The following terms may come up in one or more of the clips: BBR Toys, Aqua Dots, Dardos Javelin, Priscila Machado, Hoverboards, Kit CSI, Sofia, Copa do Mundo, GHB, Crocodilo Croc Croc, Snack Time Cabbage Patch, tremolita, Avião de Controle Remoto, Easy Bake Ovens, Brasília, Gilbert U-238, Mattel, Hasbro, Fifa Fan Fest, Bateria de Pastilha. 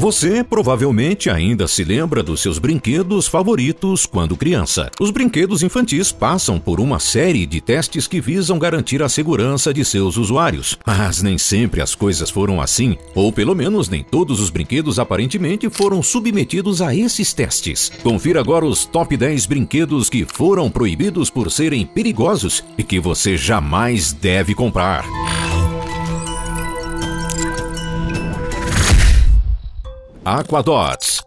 Você provavelmente ainda se lembra dos seus brinquedos favoritos quando criança. Os brinquedos infantis passam por uma série de testes que visam garantir a segurança de seus usuários. Mas nem sempre as coisas foram assim, ou pelo menos nem todos os brinquedos aparentemente foram submetidos a esses testes. Confira agora os top 10 brinquedos que foram proibidos por serem perigosos e que você jamais deve comprar. Aqua Dots.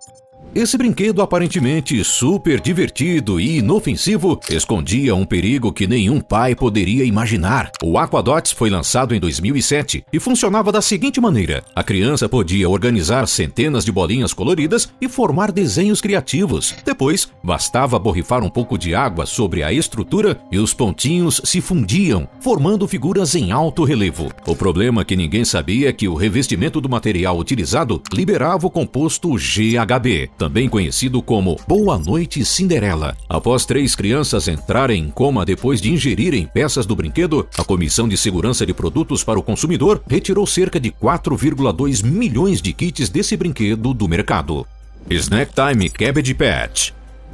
Esse brinquedo aparentemente super divertido e inofensivo escondia um perigo que nenhum pai poderia imaginar. O Aqua Dots foi lançado em 2007 e funcionava da seguinte maneira. A criança podia organizar centenas de bolinhas coloridas e formar desenhos criativos. Depois, bastava borrifar um pouco de água sobre a estrutura e os pontinhos se fundiam, formando figuras em alto relevo. O problema que ninguém sabia é que o revestimento do material utilizado liberava o composto GHB. Também conhecido como Boa Noite Cinderela. Após 3 crianças entrarem em coma depois de ingerirem peças do brinquedo, a Comissão de Segurança de Produtos para o Consumidor retirou cerca de 4,2 milhões de kits desse brinquedo do mercado. Snack Time Cabbage Patch.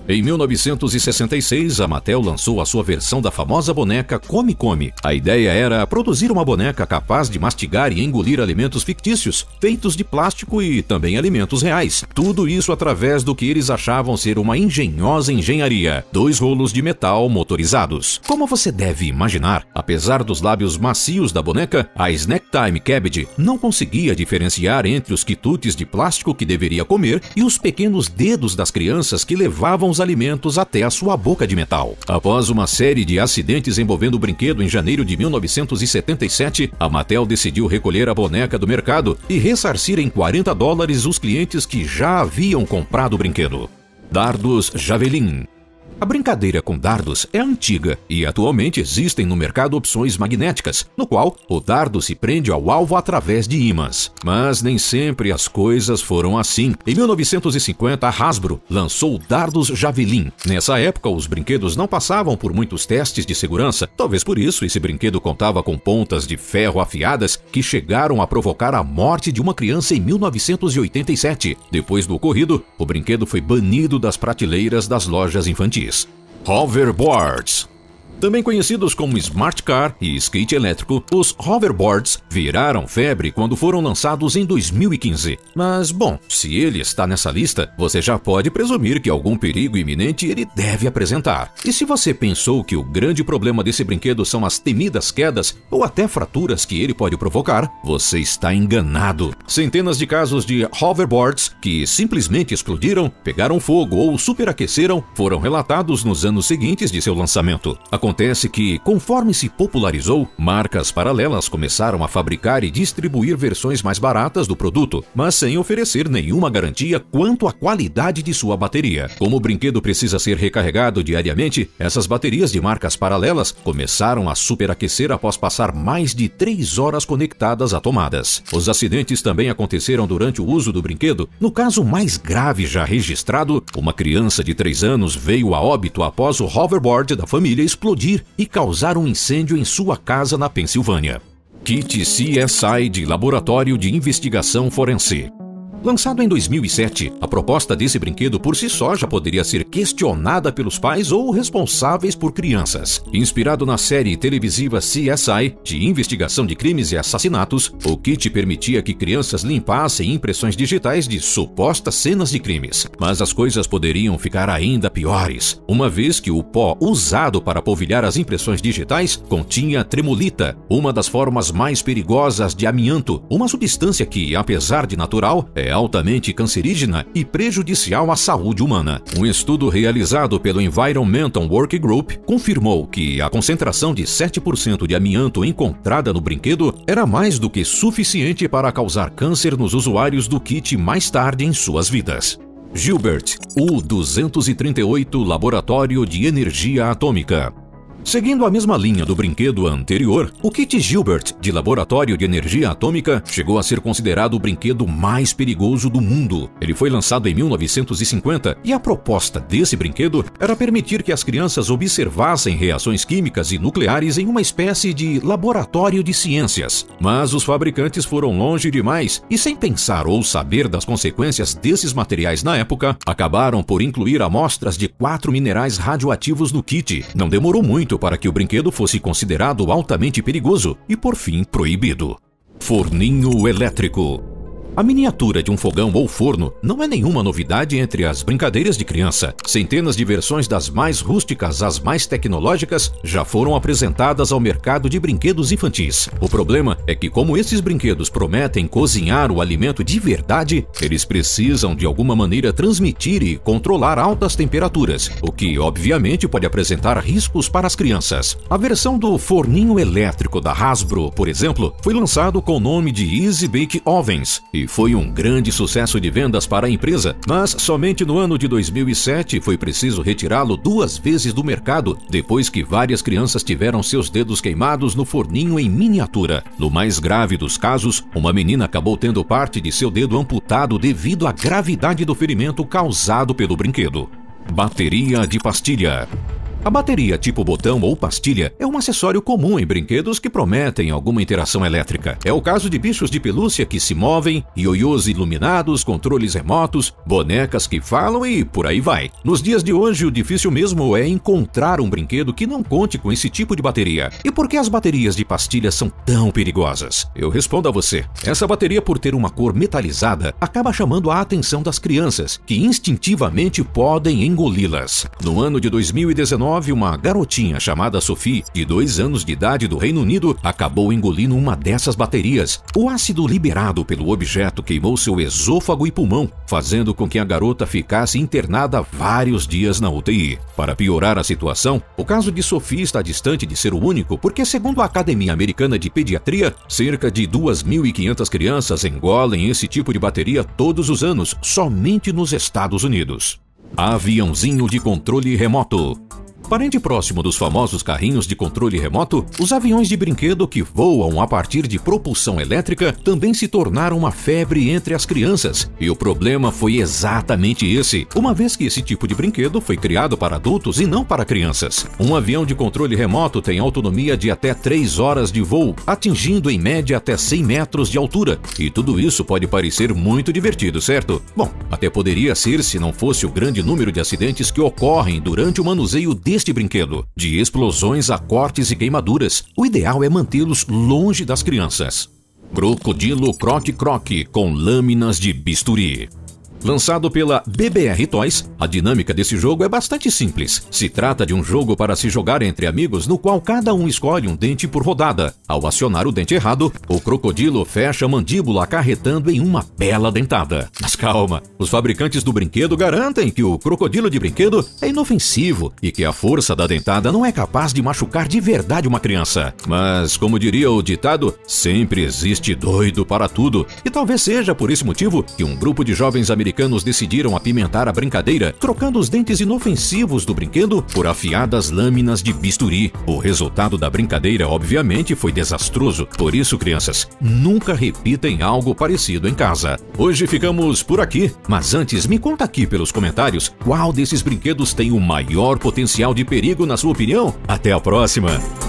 Em 1966, a Mattel lançou a sua versão da famosa boneca Come Come. A ideia era produzir uma boneca capaz de mastigar e engolir alimentos fictícios, feitos de plástico e também alimentos reais. Tudo isso através do que eles achavam ser uma engenhosa engenharia, 2 rolos de metal motorizados. Como você deve imaginar, apesar dos lábios macios da boneca, a Snack Time Cabbage não conseguia diferenciar entre os quitutes de plástico que deveria comer e os pequenos dedos das crianças que levavam os alimentos até a sua boca de metal. Após uma série de acidentes envolvendo o brinquedo em janeiro de 1977, a Mattel decidiu recolher a boneca do mercado e ressarcir em $40 os clientes que já haviam comprado o brinquedo. Dardos Javelin. A brincadeira com dardos é antiga e atualmente existem no mercado opções magnéticas, no qual o dardo se prende ao alvo através de ímãs. Mas nem sempre as coisas foram assim. Em 1950, a Hasbro lançou o Dardos Javelin. Nessa época, os brinquedos não passavam por muitos testes de segurança. Talvez por isso, esse brinquedo contava com pontas de ferro afiadas que chegaram a provocar a morte de uma criança em 1987. Depois do ocorrido, o brinquedo foi banido das prateleiras das lojas infantis. Hoverboards. Também conhecidos como Smart Car e skate elétrico, os hoverboards viraram febre quando foram lançados em 2015. Mas, bom, se ele está nessa lista, você já pode presumir que algum perigo iminente ele deve apresentar. E se você pensou que o grande problema desse brinquedo são as temidas quedas ou até fraturas que ele pode provocar, você está enganado. Centenas de casos de hoverboards que simplesmente explodiram, pegaram fogo ou superaqueceram foram relatados nos anos seguintes de seu lançamento. Acontece que, conforme se popularizou, marcas paralelas começaram a fabricar e distribuir versões mais baratas do produto, mas sem oferecer nenhuma garantia quanto à qualidade de sua bateria. Como o brinquedo precisa ser recarregado diariamente, essas baterias de marcas paralelas começaram a superaquecer após passar mais de 3 horas conectadas a tomadas. Os acidentes também aconteceram durante o uso do brinquedo. No caso mais grave já registrado, uma criança de 3 anos veio a óbito após o hoverboard da família explodir e causar um incêndio em sua casa na Pensilvânia. Kit CSI de Laboratório de Investigação Forense. Lançado em 2007, a proposta desse brinquedo por si só já poderia ser questionada pelos pais ou responsáveis por crianças. Inspirado na série televisiva CSI, de investigação de crimes e assassinatos, o kit permitia que crianças limpassem impressões digitais de supostas cenas de crimes. Mas as coisas poderiam ficar ainda piores, uma vez que o pó usado para polvilhar as impressões digitais continha tremolita, uma das formas mais perigosas de amianto, uma substância que, apesar de natural, é altamente cancerígena e prejudicial à saúde humana. Um estudo realizado pelo Environmental Work Group confirmou que a concentração de 7% de amianto encontrada no brinquedo era mais do que suficiente para causar câncer nos usuários do kit mais tarde em suas vidas. Gilbert U-238 Laboratório de Energia Atômica. Seguindo a mesma linha do brinquedo anterior, o Kit Gilbert, de Laboratório de Energia Atômica, chegou a ser considerado o brinquedo mais perigoso do mundo. Ele foi lançado em 1950 e a proposta desse brinquedo era permitir que as crianças observassem reações químicas e nucleares em uma espécie de laboratório de ciências. Mas os fabricantes foram longe demais e, sem pensar ou saber das consequências desses materiais na época, acabaram por incluir amostras de 4 minerais radioativos no kit. Não demorou muito para que o brinquedo fosse considerado altamente perigoso e, por fim, proibido. Forninho elétrico. A miniatura de um fogão ou forno não é nenhuma novidade entre as brincadeiras de criança. Centenas de versões das mais rústicas às mais tecnológicas já foram apresentadas ao mercado de brinquedos infantis. O problema é que, como esses brinquedos prometem cozinhar o alimento de verdade, eles precisam de alguma maneira transmitir e controlar altas temperaturas, o que obviamente pode apresentar riscos para as crianças. A versão do forninho elétrico da Hasbro, por exemplo, foi lançado com o nome de Easy Bake Ovens e foi um grande sucesso de vendas para a empresa, mas somente no ano de 2007 foi preciso retirá-lo 2 vezes do mercado, depois que várias crianças tiveram seus dedos queimados no forninho em miniatura. No mais grave dos casos, uma menina acabou tendo parte de seu dedo amputado devido à gravidade do ferimento causado pelo brinquedo. Bateria de pastilha. A bateria tipo botão ou pastilha é um acessório comum em brinquedos que prometem alguma interação elétrica. É o caso de bichos de pelúcia que se movem, ioiôs iluminados, controles remotos, bonecas que falam e por aí vai. Nos dias de hoje, o difícil mesmo é encontrar um brinquedo que não conte com esse tipo de bateria. E por que as baterias de pastilha são tão perigosas? Eu respondo a você. Essa bateria, por ter uma cor metalizada, acaba chamando a atenção das crianças, que instintivamente podem engoli-las. No ano de 2019, uma garotinha chamada Sophie, de 2 anos de idade, do Reino Unido, acabou engolindo uma dessas baterias. O ácido liberado pelo objeto queimou seu esôfago e pulmão, fazendo com que a garota ficasse internada vários dias na UTI. Para piorar a situação, o caso de Sophie está distante de ser o único, porque, segundo a Academia Americana de Pediatria, cerca de 2.500 crianças engolem esse tipo de bateria todos os anos, somente nos Estados Unidos. Aviãozinho de controle remoto. Parente próximo dos famosos carrinhos de controle remoto, os aviões de brinquedo que voam a partir de propulsão elétrica também se tornaram uma febre entre as crianças. E o problema foi exatamente esse, uma vez que esse tipo de brinquedo foi criado para adultos e não para crianças. Um avião de controle remoto tem autonomia de até 3 horas de voo, atingindo em média até 100 metros de altura. E tudo isso pode parecer muito divertido, certo? Bom, até poderia ser se não fosse o grande número de acidentes que ocorrem durante o manuseio deste brinquedo, de explosões a cortes e queimaduras. O ideal é mantê-los longe das crianças. Crocodilo Croc Croc com lâminas de bisturi. Lançado pela BBR Toys, a dinâmica desse jogo é bastante simples. Se trata de um jogo para se jogar entre amigos, no qual cada um escolhe um dente por rodada. Ao acionar o dente errado, o crocodilo fecha a mandíbula, acarretando em uma bela dentada. Mas calma, os fabricantes do brinquedo garantem que o crocodilo de brinquedo é inofensivo e que a força da dentada não é capaz de machucar de verdade uma criança. Mas, como diria o ditado, sempre existe doido para tudo. E talvez seja por esse motivo que um grupo de jovens americanos decidiram apimentar a brincadeira, trocando os dentes inofensivos do brinquedo por afiadas lâminas de bisturi. O resultado da brincadeira, obviamente, foi desastroso. Por isso, crianças, nunca repitem algo parecido em casa. Hoje ficamos por aqui, mas antes me conta aqui pelos comentários qual desses brinquedos tem o maior potencial de perigo na sua opinião. Até a próxima!